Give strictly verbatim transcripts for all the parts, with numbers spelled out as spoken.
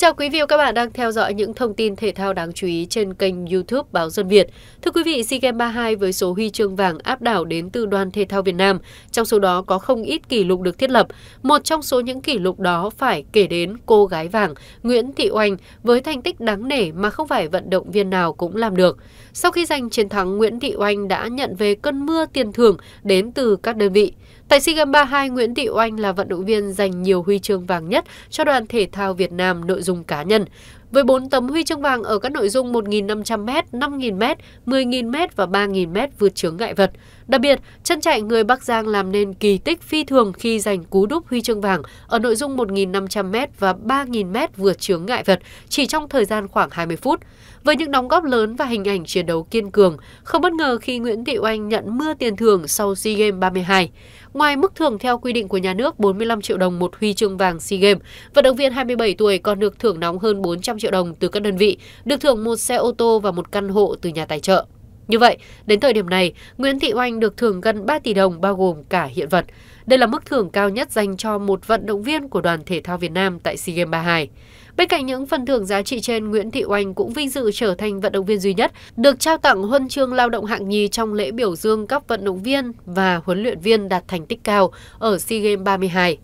Xin chào quý vị và các bạn đang theo dõi những thông tin thể thao đáng chú ý trên kênh YouTube Báo Dân Việt. Thưa quý vị, SEA Games ba mươi hai với số huy chương vàng áp đảo đến từ đoàn thể thao Việt Nam, trong số đó có không ít kỷ lục được thiết lập. Một trong số những kỷ lục đó phải kể đến cô gái vàng Nguyễn Thị Oanh với thành tích đáng nể mà không phải vận động viên nào cũng làm được. Sau khi giành chiến thắng, Nguyễn Thị Oanh đã nhận về cơn mưa tiền thưởng đến từ các đơn vị. Tại SEA Games ba mươi hai, Nguyễn Thị Oanh là vận động viên giành nhiều huy chương vàng nhất cho đoàn thể thao Việt Nam nội dung cá nhân, với bốn tấm huy chương vàng ở các nội dung một nghìn năm trăm mét, năm nghìn mét, mười nghìn mét và ba nghìn mét vượt chướng ngại vật. Đặc biệt, chân chạy người Bắc Giang làm nên kỳ tích phi thường khi giành cú đúp huy chương vàng ở nội dung một nghìn năm trăm mét và ba nghìn mét vượt chướng ngại vật chỉ trong thời gian khoảng hai mươi phút. Với những đóng góp lớn và hình ảnh chiến đấu kiên cường, không bất ngờ khi Nguyễn Thị Oanh nhận mưa tiền thưởng sau SEA Games ba mươi hai. Ngoài mức thưởng theo quy định của nhà nước bốn mươi lăm triệu đồng một huy chương vàng SEA Games, vận động viên hai mươi bảy tuổi còn được thưởng nóng hơn bốn trăm triệu đồng từ các đơn vị, được thưởng một xe ô tô và một căn hộ từ nhà tài trợ. Như vậy, đến thời điểm này, Nguyễn Thị Oanh được thưởng gần ba tỷ đồng bao gồm cả hiện vật. Đây là mức thưởng cao nhất dành cho một vận động viên của đoàn thể thao Việt Nam tại SEA Games ba mươi hai. Bên cạnh những phần thưởng giá trị trên, Nguyễn Thị Oanh cũng vinh dự trở thành vận động viên duy nhất được trao tặng huân chương lao động hạng nhì trong lễ biểu dương các vận động viên và huấn luyện viên đạt thành tích cao ở SEA Games ba mươi hai.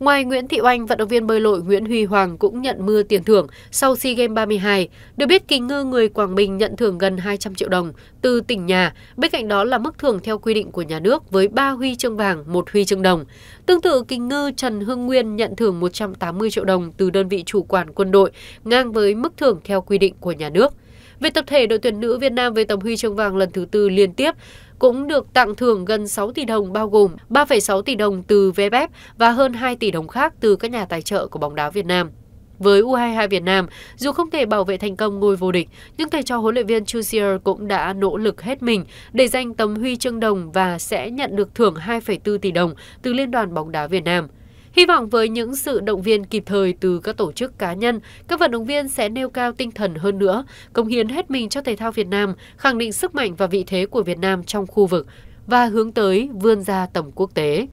Ngoài Nguyễn Thị Oanh, vận động viên bơi lội Nguyễn Huy Hoàng cũng nhận mưa tiền thưởng sau SEA Games ba mươi hai. Được biết, kỳ ngư người Quảng Bình nhận thưởng gần hai trăm triệu đồng từ tỉnh nhà. Bên cạnh đó là mức thưởng theo quy định của nhà nước với ba huy chương vàng, một huy chương đồng. Tương tự, kỳ ngư Trần Hương Nguyên nhận thưởng một trăm tám mươi triệu đồng từ đơn vị chủ quản quân đội, ngang với mức thưởng theo quy định của nhà nước. Về tập thể, đội tuyển nữ Việt Nam với tấm huy chương vàng lần thứ tư liên tiếp cũng được tặng thưởng gần sáu tỷ đồng, bao gồm ba phẩy sáu tỷ đồng từ vê ép ép và hơn hai tỷ đồng khác từ các nhà tài trợ của bóng đá Việt Nam. Với u hai mươi hai Việt Nam, dù không thể bảo vệ thành công ngôi vô địch, nhưng thầy trò huấn luyện viên Chu Siêu cũng đã nỗ lực hết mình để giành tấm huy chương đồng và sẽ nhận được thưởng hai phẩy bốn tỷ đồng từ Liên đoàn bóng đá Việt Nam. Hy vọng với những sự động viên kịp thời từ các tổ chức cá nhân, các vận động viên sẽ nêu cao tinh thần hơn nữa, cống hiến hết mình cho thể thao Việt Nam, khẳng định sức mạnh và vị thế của Việt Nam trong khu vực và hướng tới vươn ra tầm quốc tế.